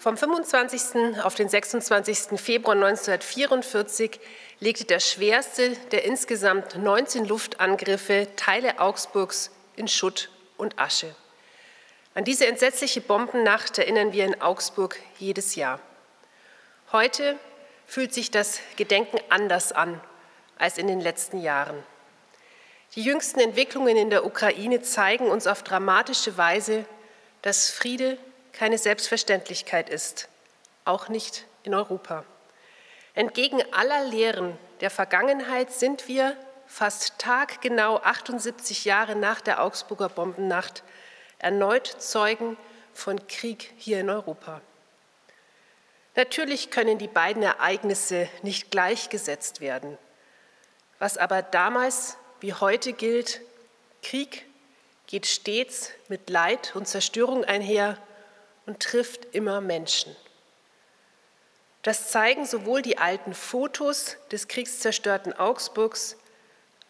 Vom 25. auf den 26. Februar 1944 legte der schwerste der insgesamt 19 Luftangriffe Teile Augsburgs in Schutt und Asche. An diese entsetzliche Bombennacht erinnern wir in Augsburg jedes Jahr. Heute fühlt sich das Gedenken anders an als in den letzten Jahren. Die jüngsten Entwicklungen in der Ukraine zeigen uns auf dramatische Weise, dass Friede keine Selbstverständlichkeit ist, auch nicht in Europa. Entgegen aller Lehren der Vergangenheit sind wir fast taggenau 78 Jahre nach der Augsburger Bombennacht erneut Zeugen von Krieg hier in Europa. Natürlich können die beiden Ereignisse nicht gleichgesetzt werden. Was aber damals wie heute gilt, Krieg geht stets mit Leid und Zerstörung einher und trifft immer Menschen. Das zeigen sowohl die alten Fotos des kriegszerstörten Augsburgs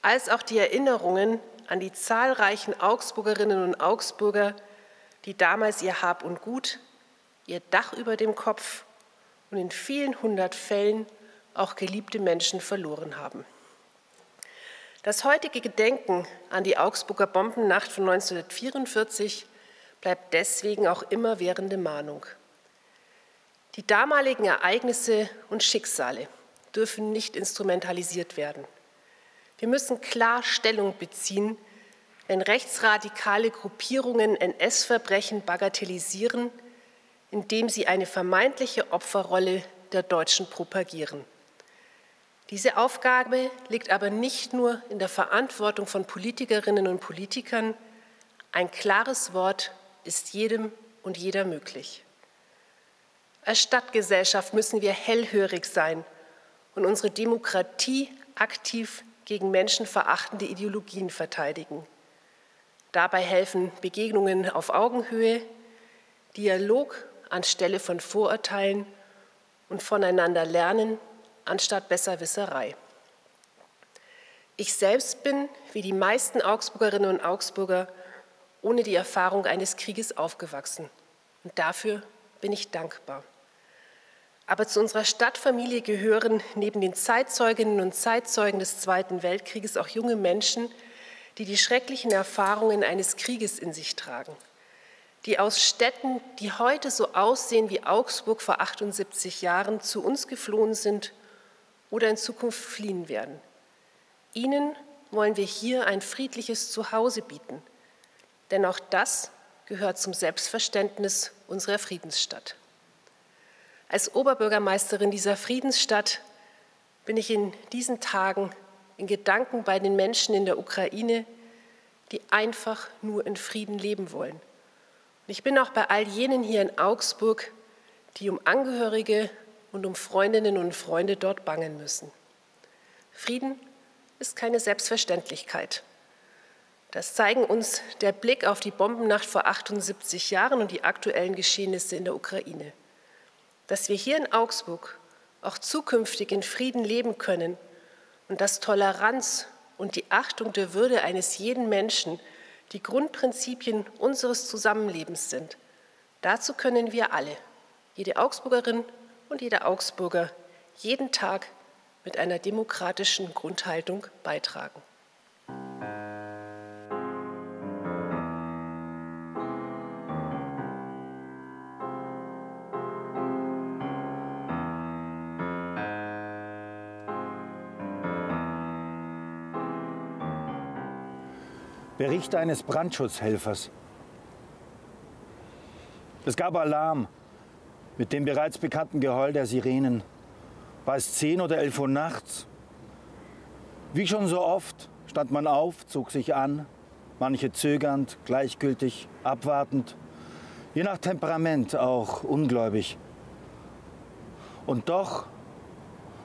als auch die Erinnerungen an die zahlreichen Augsburgerinnen und Augsburger, die damals ihr Hab und Gut, ihr Dach über dem Kopf und in vielen hundert Fällen auch geliebte Menschen verloren haben. Das heutige Gedenken an die Augsburger Bombennacht von 1944 bleibt deswegen auch immerwährende Mahnung. Die damaligen Ereignisse und Schicksale dürfen nicht instrumentalisiert werden. Wir müssen klar Stellung beziehen, wenn rechtsradikale Gruppierungen NS-Verbrechen bagatellisieren, indem sie eine vermeintliche Opferrolle der Deutschen propagieren. Diese Aufgabe liegt aber nicht nur in der Verantwortung von Politikerinnen und Politikern. Ein klares Wort ist jedem und jeder möglich. Als Stadtgesellschaft müssen wir hellhörig sein und unsere Demokratie aktiv gegen menschenverachtende Ideologien verteidigen. Dabei helfen Begegnungen auf Augenhöhe, Dialog anstelle von Vorurteilen und voneinander lernen anstatt Besserwisserei. Ich selbst bin, wie die meisten Augsburgerinnen und Augsburger, ohne die Erfahrung eines Krieges aufgewachsen. Und dafür bin ich dankbar. Aber zu unserer Stadtfamilie gehören neben den Zeitzeuginnen und Zeitzeugen des Zweiten Weltkrieges auch junge Menschen, die die schrecklichen Erfahrungen eines Krieges in sich tragen, die aus Städten, die heute so aussehen wie Augsburg vor 78 Jahren, zu uns geflohen sind oder in Zukunft fliehen werden. Ihnen wollen wir hier ein friedliches Zuhause bieten, denn auch das gehört zum Selbstverständnis unserer Friedensstadt. Als Oberbürgermeisterin dieser Friedensstadt bin ich in diesen Tagen in Gedanken bei den Menschen in der Ukraine, die einfach nur in Frieden leben wollen. Und ich bin auch bei all jenen hier in Augsburg, die um Angehörige und um Freundinnen und Freunde dort bangen müssen. Frieden ist keine Selbstverständlichkeit. Das zeigen uns der Blick auf die Bombennacht vor 78 Jahren und die aktuellen Geschehnisse in der Ukraine. Dass wir hier in Augsburg auch zukünftig in Frieden leben können und dass Toleranz und die Achtung der Würde eines jeden Menschen die Grundprinzipien unseres Zusammenlebens sind, dazu können wir alle, jede Augsburgerin und jeder Augsburger, jeden Tag mit einer demokratischen Grundhaltung beitragen. Bericht eines Brandschutzhelfers. Es gab Alarm mit dem bereits bekannten Geheul der Sirenen. War es 10 oder 11 Uhr nachts? Wie schon so oft stand man auf, zog sich an, manche zögernd, gleichgültig, abwartend, je nach Temperament auch ungläubig. Und doch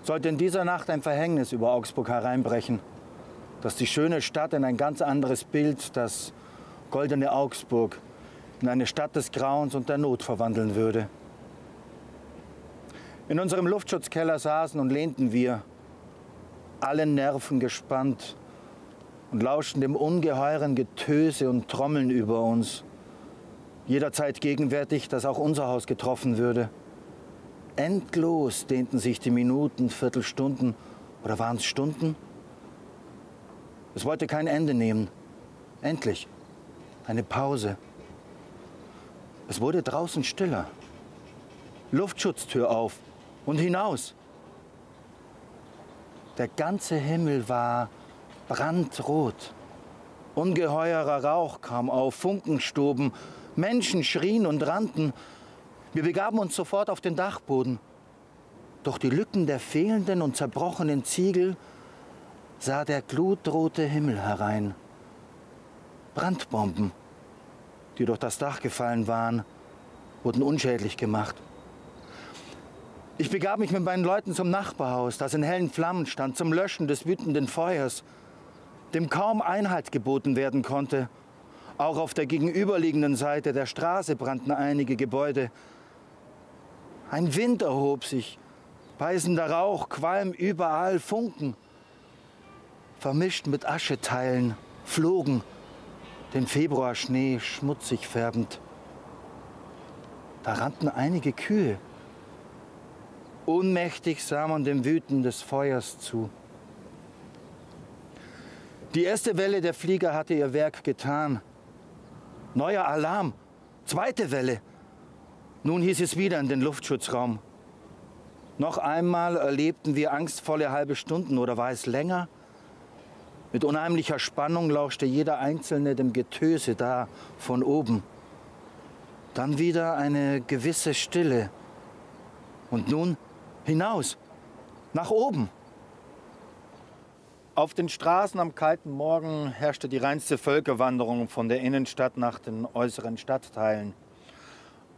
sollte in dieser Nacht ein Verhängnis über Augsburg hereinbrechen, dass die schöne Stadt in ein ganz anderes Bild, das goldene Augsburg, in eine Stadt des Grauens und der Not verwandeln würde. In unserem Luftschutzkeller saßen und lehnten wir, alle Nerven gespannt, und lauschten dem ungeheuren Getöse und Trommeln über uns. jederzeit gegenwärtig, dass auch unser Haus getroffen würde. Endlos dehnten sich die Minuten, Viertelstunden oder waren es Stunden? Es wollte kein Ende nehmen. Endlich eine Pause. Es wurde draußen stiller. Luftschutztür auf und hinaus. Der ganze Himmel war brandrot. Ungeheurer Rauch kam auf, Funken stoben, Menschen schrien und rannten. Wir begaben uns sofort auf den Dachboden. Durch die Lücken der fehlenden und zerbrochenen Ziegel sah der glutrote Himmel herein. Brandbomben, die durch das Dach gefallen waren, wurden unschädlich gemacht. Ich begab mich mit meinen Leuten zum Nachbarhaus, das in hellen Flammen stand, zum Löschen des wütenden Feuers, dem kaum Einhalt geboten werden konnte. Auch auf der gegenüberliegenden Seite der Straße brannten einige Gebäude. Ein Wind erhob sich, beißender Rauch, Qualm, überall Funken. Vermischt mit Ascheteilen flogen, den Februarschnee schmutzig färbend. Da rannten einige Kühe. Ohnmächtig sah man dem Wüten des Feuers zu. Die erste Welle der Flieger hatte ihr Werk getan. Neuer Alarm, zweite Welle. Nun hieß es wieder in den Luftschutzraum. Noch einmal erlebten wir angstvolle halbe Stunden, oder war es länger? Mit unheimlicher Spannung lauschte jeder Einzelne dem Getöse da von oben. Dann wieder eine gewisse Stille. Und nun hinaus, nach oben. Auf den Straßen am kalten Morgen herrschte die reinste Völkerwanderung von der Innenstadt nach den äußeren Stadtteilen.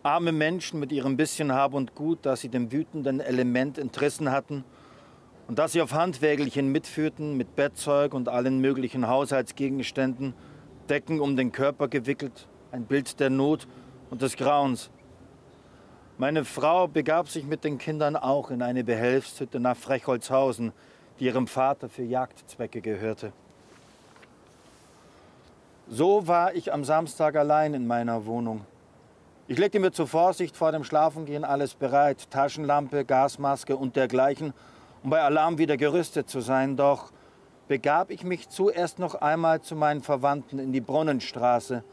Arme Menschen mit ihrem bisschen Hab und Gut, das sie dem wütenden Element entrissen hatten und das sie auf Handwägelchen mitführten, mit Bettzeug und allen möglichen Haushaltsgegenständen, Decken um den Körper gewickelt, ein Bild der Not und des Grauens. Meine Frau begab sich mit den Kindern auch in eine Behelfshütte nach Frechholzhausen, die ihrem Vater für Jagdzwecke gehörte. So war ich am Samstag allein in meiner Wohnung. Ich legte mir zur Vorsicht vor dem Schlafengehen alles bereit, Taschenlampe, Gasmaske und dergleichen, um bei Alarm wieder gerüstet zu sein. Doch begab ich mich zuerst noch einmal zu meinen Verwandten in die Brunnenstraße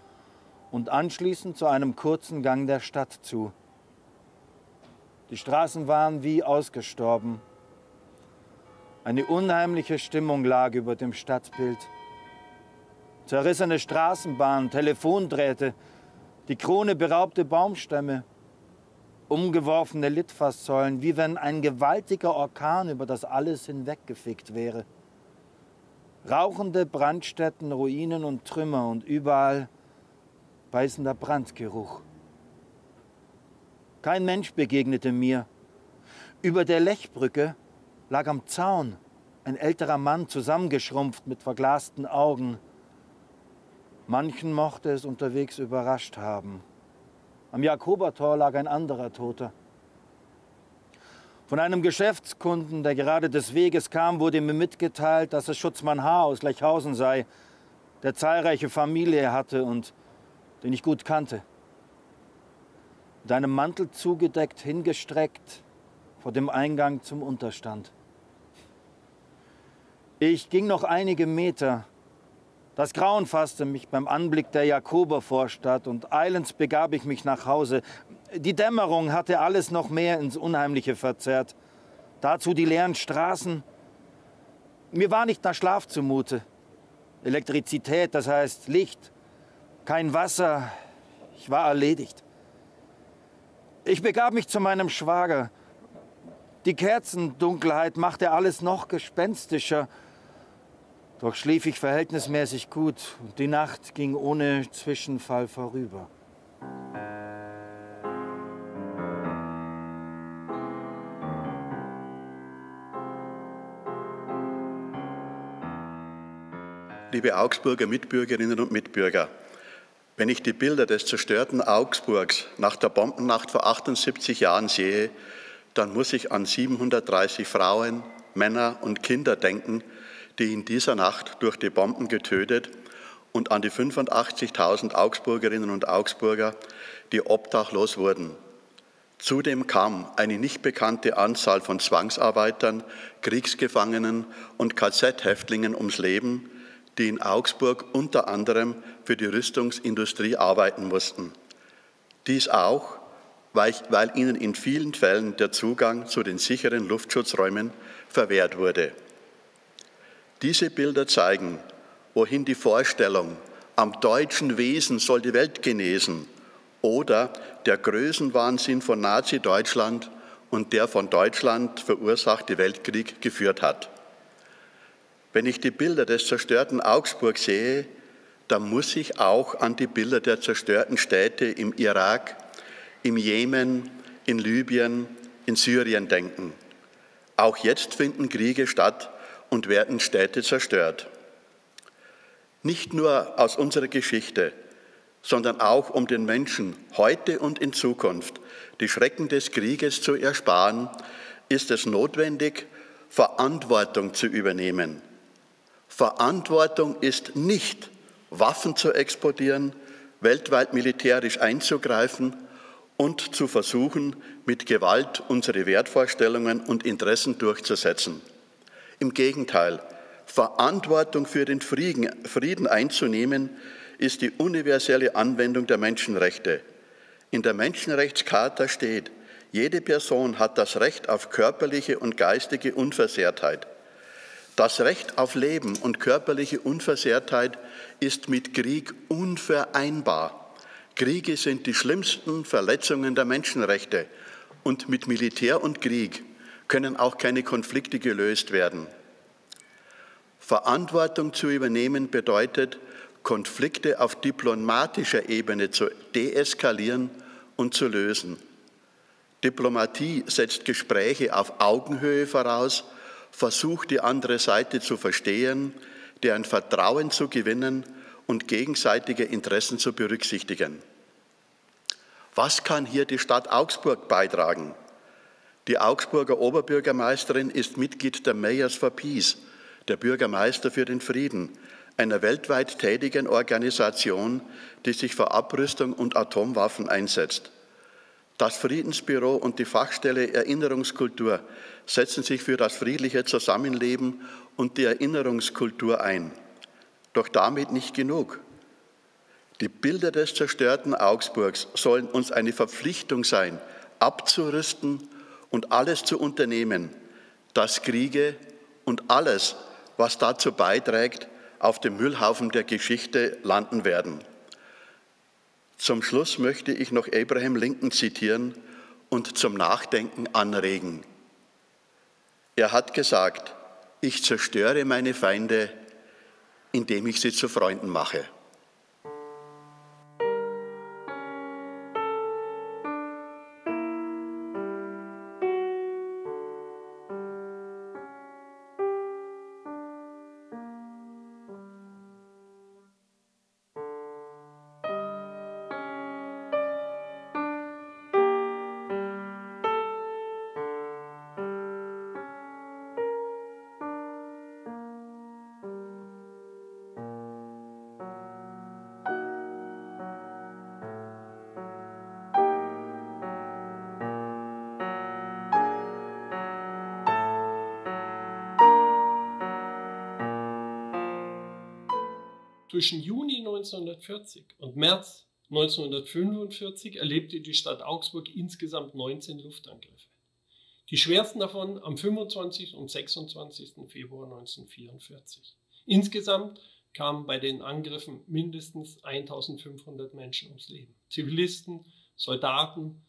und anschließend zu einem kurzen Gang der Stadt zu. Die Straßen waren wie ausgestorben. Eine unheimliche Stimmung lag über dem Stadtbild. Zerrissene Straßenbahnen, Telefondrähte, die Krone beraubte Baumstämme, umgeworfene Litfaßsäulen, wie wenn ein gewaltiger Orkan über das alles hinweggefegt wäre. Rauchende Brandstätten, Ruinen und Trümmer und überall beißender Brandgeruch. Kein Mensch begegnete mir. Über der Lechbrücke lag am Zaun ein älterer Mann, zusammengeschrumpft mit verglasten Augen. Manchen mochte es unterwegs überrascht haben. Am Jakobertor lag ein anderer Toter. Von einem Geschäftskunden, der gerade des Weges kam, wurde mir mitgeteilt, dass es Schutzmann H. aus Lechhausen sei, der zahlreiche Familie hatte und den ich gut kannte. Mit einem Mantel zugedeckt, hingestreckt vor dem Eingang zum Unterstand. Ich ging noch einige Meter. Das Grauen fasste mich beim Anblick der Jakobervorstadt und eilends begab ich mich nach Hause. Die Dämmerung hatte alles noch mehr ins Unheimliche verzerrt. Dazu die leeren Straßen. Mir war nicht nach Schlaf zumute. Elektrizität, das heißt Licht, kein Wasser. Ich war erledigt. Ich begab mich zu meinem Schwager. Die Kerzendunkelheit machte alles noch gespenstischer. Doch schlief ich verhältnismäßig gut und die Nacht ging ohne Zwischenfall vorüber. Liebe Augsburger Mitbürgerinnen und Mitbürger, wenn ich die Bilder des zerstörten Augsburgs nach der Bombennacht vor 78 Jahren sehe, dann muss ich an 730 Frauen, Männer und Kinder denken, die in dieser Nacht durch die Bomben getötet und an die 85.000 Augsburgerinnen und Augsburger, die obdachlos wurden. Zudem kam eine nicht bekannte Anzahl von Zwangsarbeitern, Kriegsgefangenen und KZ-Häftlingen ums Leben, die in Augsburg unter anderem für die Rüstungsindustrie arbeiten mussten. Dies auch, weil ihnen in vielen Fällen der Zugang zu den sicheren Luftschutzräumen verwehrt wurde. Diese Bilder zeigen, wohin die Vorstellung, am deutschen Wesen soll die Welt genesen, oder der Größenwahnsinn von Nazi-Deutschland und der von Deutschland verursachte Weltkrieg geführt hat. Wenn ich die Bilder des zerstörten Augsburg sehe, dann muss ich auch an die Bilder der zerstörten Städte im Irak, im Jemen, in Libyen, in Syrien denken. Auch jetzt finden Kriege statt und werden Städte zerstört. Nicht nur aus unserer Geschichte, sondern auch um den Menschen heute und in Zukunft die Schrecken des Krieges zu ersparen, ist es notwendig, Verantwortung zu übernehmen. Verantwortung ist nicht, Waffen zu exportieren, weltweit militärisch einzugreifen und zu versuchen, mit Gewalt unsere Wertvorstellungen und Interessen durchzusetzen. Im Gegenteil, Verantwortung für den Frieden einzunehmen, ist die universelle Anwendung der Menschenrechte. In der Menschenrechtscharta steht, jede Person hat das Recht auf körperliche und geistige Unversehrtheit. Das Recht auf Leben und körperliche Unversehrtheit ist mit Krieg unvereinbar. Kriege sind die schlimmsten Verletzungen der Menschenrechte und mit Militär und Krieg können auch keine Konflikte gelöst werden. Verantwortung zu übernehmen bedeutet, Konflikte auf diplomatischer Ebene zu deeskalieren und zu lösen. Diplomatie setzt Gespräche auf Augenhöhe voraus, versucht die andere Seite zu verstehen, deren Vertrauen zu gewinnen und gegenseitige Interessen zu berücksichtigen. Was kann hier die Stadt Augsburg beitragen? Die Augsburger Oberbürgermeisterin ist Mitglied der Mayors for Peace, der Bürgermeister für den Frieden, einer weltweit tätigen Organisation, die sich für Abrüstung und Atomwaffen einsetzt. Das Friedensbüro und die Fachstelle Erinnerungskultur setzen sich für das friedliche Zusammenleben und die Erinnerungskultur ein. Doch damit nicht genug. Die Bilder des zerstörten Augsburgs sollen uns eine Verpflichtung sein, abzurüsten und alles zu unternehmen, dass Kriege und alles, was dazu beiträgt, auf dem Müllhaufen der Geschichte landen werden. Zum Schluss möchte ich noch Abraham Lincoln zitieren und zum Nachdenken anregen. Er hat gesagt, ich zerstöre meine Feinde, indem ich sie zu Freunden mache. Zwischen Juni 1940 und März 1945 erlebte die Stadt Augsburg insgesamt 19 Luftangriffe. Die schwersten davon am 25. und 26. Februar 1944. Insgesamt kamen bei den Angriffen mindestens 1500 Menschen ums Leben. Zivilisten, Soldaten,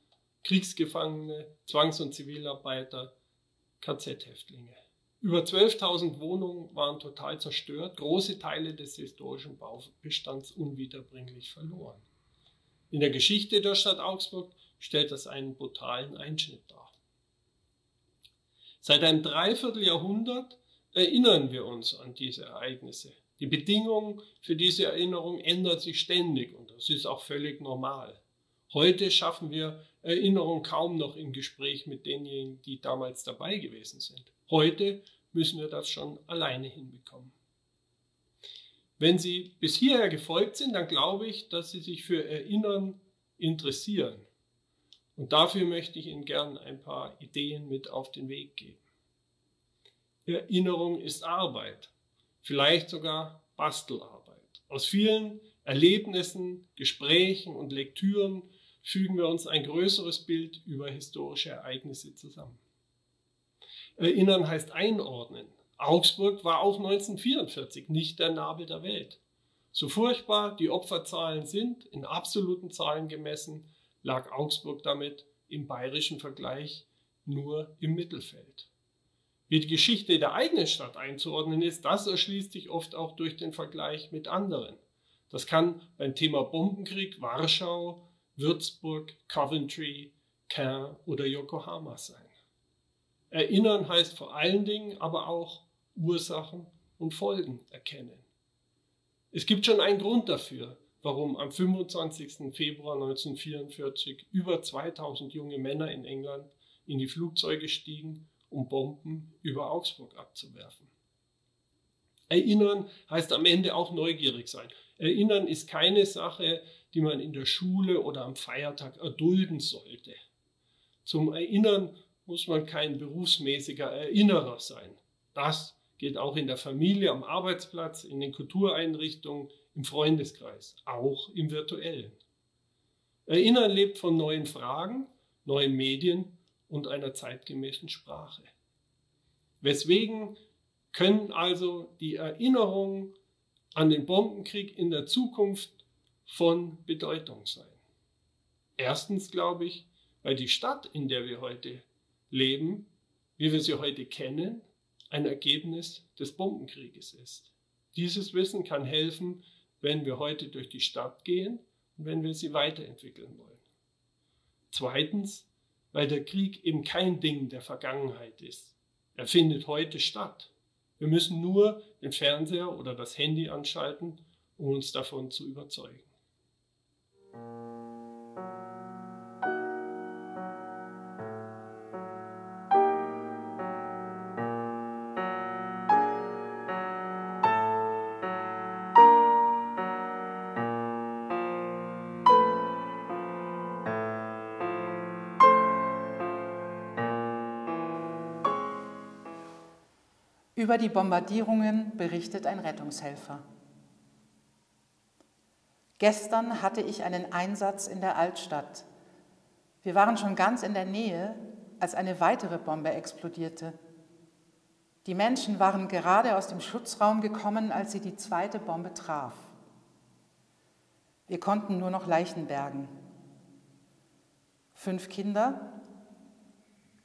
Kriegsgefangene, Zwangs- und Zivilarbeiter, KZ-Häftlinge. Über 12.000 Wohnungen waren total zerstört, große Teile des historischen Baubestands unwiederbringlich verloren. In der Geschichte der Stadt Augsburg stellt das einen brutalen Einschnitt dar. Seit einem Dreivierteljahrhundert erinnern wir uns an diese Ereignisse. Die Bedingungen für diese Erinnerung ändern sich ständig und das ist auch völlig normal. Heute schaffen wir Erinnerung kaum noch im Gespräch mit denjenigen, die damals dabei gewesen sind. Heute müssen wir das schon alleine hinbekommen. Wenn Sie bis hierher gefolgt sind, dann glaube ich, dass Sie sich für Erinnern interessieren. Und dafür möchte ich Ihnen gern ein paar Ideen mit auf den Weg geben. Erinnerung ist Arbeit, vielleicht sogar Bastelarbeit. Aus vielen Erlebnissen, Gesprächen und Lektüren fügen wir uns ein größeres Bild über historische Ereignisse zusammen. Erinnern heißt einordnen. Augsburg war auch 1944 nicht der Nabel der Welt. So furchtbar die Opferzahlen sind, in absoluten Zahlen gemessen, lag Augsburg damit im bayerischen Vergleich nur im Mittelfeld. Wie die Geschichte der eigenen Stadt einzuordnen ist, das erschließt sich oft auch durch den Vergleich mit anderen. Das kann beim Thema Bombenkrieg Warschau, Würzburg, Coventry, Caen oder Yokohama sein. Erinnern heißt vor allen Dingen aber auch Ursachen und Folgen erkennen. Es gibt schon einen Grund dafür, warum am 25. Februar 1944 über 2000 junge Männer in England in die Flugzeuge stiegen, um Bomben über Augsburg abzuwerfen. Erinnern heißt am Ende auch neugierig sein. Erinnern ist keine Sache, die man in der Schule oder am Feiertag erdulden sollte. Zum Erinnern muss man kein berufsmäßiger Erinnerer sein. Das geht auch in der Familie, am Arbeitsplatz, in den Kultureinrichtungen, im Freundeskreis, auch im virtuellen. Erinnern lebt von neuen Fragen, neuen Medien und einer zeitgemäßen Sprache. Weswegen können also die Erinnerungen an den Bombenkrieg in der Zukunft von Bedeutung sein? Erstens glaube ich, weil die Stadt, in der wir heute leben, wie wir sie heute kennen, ein Ergebnis des Bombenkrieges ist. Dieses Wissen kann helfen, wenn wir heute durch die Stadt gehen und wenn wir sie weiterentwickeln wollen. Zweitens, weil der Krieg eben kein Ding der Vergangenheit ist. Er findet heute statt. Wir müssen nur den Fernseher oder das Handy anschalten, um uns davon zu überzeugen. Über die Bombardierungen berichtet ein Rettungshelfer. Gestern hatte ich einen Einsatz in der Altstadt. Wir waren schon ganz in der Nähe, als eine weitere Bombe explodierte. Die Menschen waren gerade aus dem Schutzraum gekommen, als sie die zweite Bombe traf. Wir konnten nur noch Leichen bergen. 5 Kinder,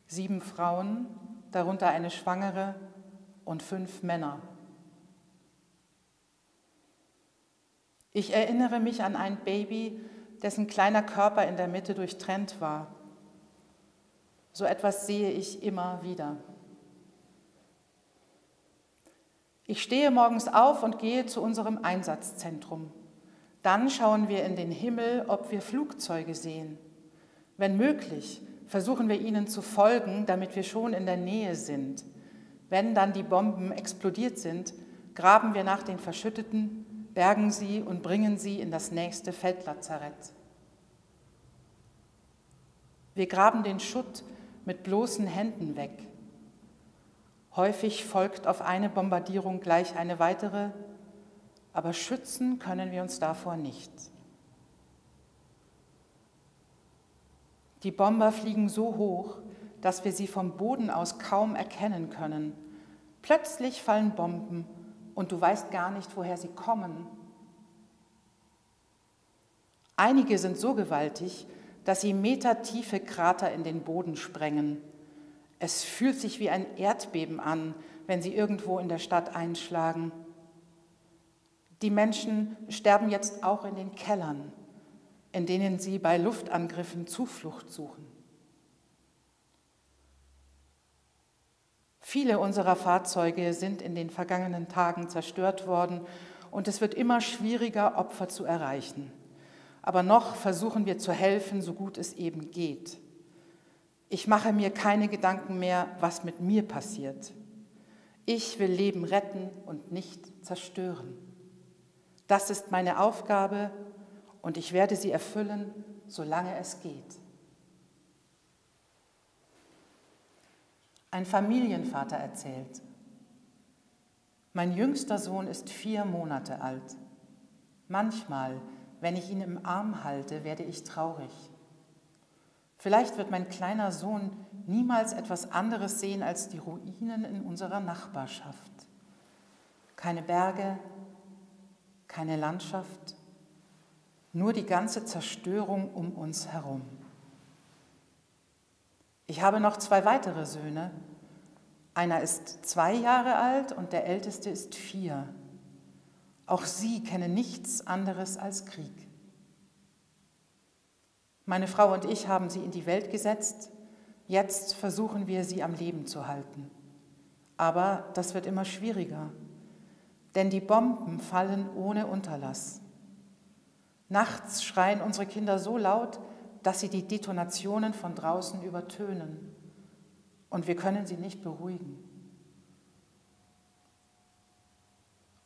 7 Frauen, darunter eine Schwangere, und 5 Männer. Ich erinnere mich an ein Baby, dessen kleiner Körper in der Mitte durchtrennt war. So etwas sehe ich immer wieder. Ich stehe morgens auf und gehe zu unserem Einsatzzentrum. Dann schauen wir in den Himmel, ob wir Flugzeuge sehen. Wenn möglich, versuchen wir ihnen zu folgen, damit wir schon in der Nähe sind. Wenn dann die Bomben explodiert sind, graben wir nach den Verschütteten, bergen sie und bringen sie in das nächste Feldlazarett. Wir graben den Schutt mit bloßen Händen weg. Häufig folgt auf eine Bombardierung gleich eine weitere, aber schützen können wir uns davor nicht. Die Bomber fliegen so hoch, dass wir sie vom Boden aus kaum erkennen können. Plötzlich fallen Bomben und du weißt gar nicht, woher sie kommen. Einige sind so gewaltig, dass sie metertiefe Krater in den Boden sprengen. Es fühlt sich wie ein Erdbeben an, wenn sie irgendwo in der Stadt einschlagen. Die Menschen sterben jetzt auch in den Kellern, in denen sie bei Luftangriffen Zuflucht suchen. Viele unserer Fahrzeuge sind in den vergangenen Tagen zerstört worden und es wird immer schwieriger, Opfer zu erreichen. Aber noch versuchen wir zu helfen, so gut es eben geht. Ich mache mir keine Gedanken mehr, was mit mir passiert. Ich will Leben retten und nicht zerstören. Das ist meine Aufgabe und ich werde sie erfüllen, solange es geht. Ein Familienvater erzählt: Mein jüngster Sohn ist 4 Monate alt. Manchmal, wenn ich ihn im Arm halte, werde ich traurig. Vielleicht wird mein kleiner Sohn niemals etwas anderes sehen als die Ruinen in unserer Nachbarschaft. Keine Berge, keine Landschaft, nur die ganze Zerstörung um uns herum. Ich habe noch 2 weitere Söhne. Einer ist 2 Jahre alt und der älteste ist 4. Auch sie kennen nichts anderes als Krieg. Meine Frau und ich haben sie in die Welt gesetzt. Jetzt versuchen wir, sie am Leben zu halten. Aber das wird immer schwieriger, denn die Bomben fallen ohne Unterlass. Nachts schreien unsere Kinder so laut, dass sie die Detonationen von draußen übertönen. Und wir können sie nicht beruhigen.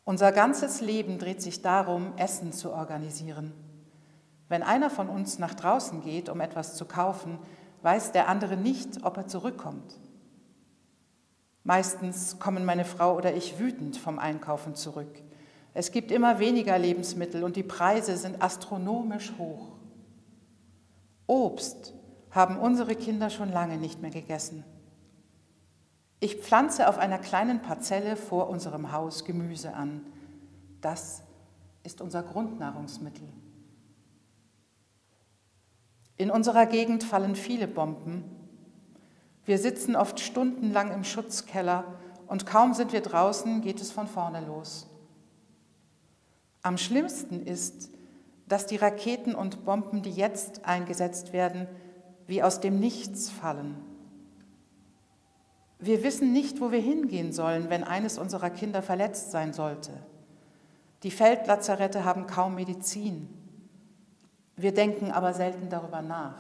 Unser ganzes Leben dreht sich darum, Essen zu organisieren. Wenn einer von uns nach draußen geht, um etwas zu kaufen, weiß der andere nicht, ob er zurückkommt. Meistens kommen meine Frau oder ich wütend vom Einkaufen zurück. Es gibt immer weniger Lebensmittel und die Preise sind astronomisch hoch. Obst haben unsere Kinder schon lange nicht mehr gegessen. Ich pflanze auf einer kleinen Parzelle vor unserem Haus Gemüse an. Das ist unser Grundnahrungsmittel. In unserer Gegend fallen viele Bomben. Wir sitzen oft stundenlang im Schutzkeller und kaum sind wir draußen, geht es von vorne los. Am schlimmsten ist, dass die Raketen und Bomben, die jetzt eingesetzt werden, wie aus dem Nichts fallen. Wir wissen nicht, wo wir hingehen sollen, wenn eines unserer Kinder verletzt sein sollte. Die Feldlazarette haben kaum Medizin. Wir denken aber selten darüber nach.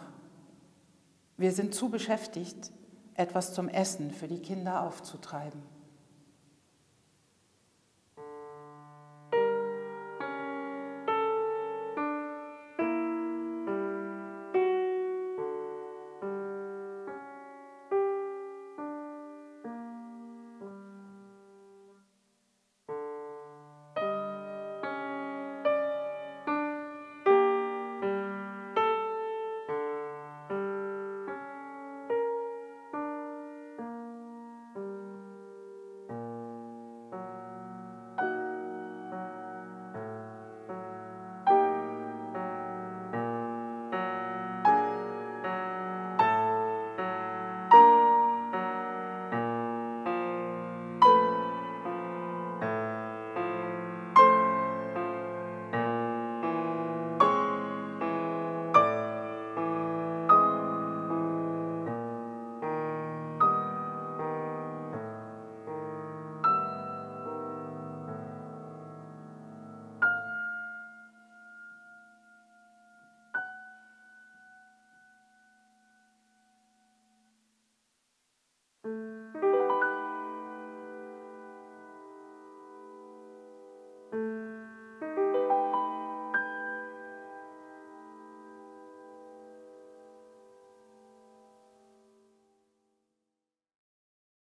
Wir sind zu beschäftigt, etwas zum Essen für die Kinder aufzutreiben.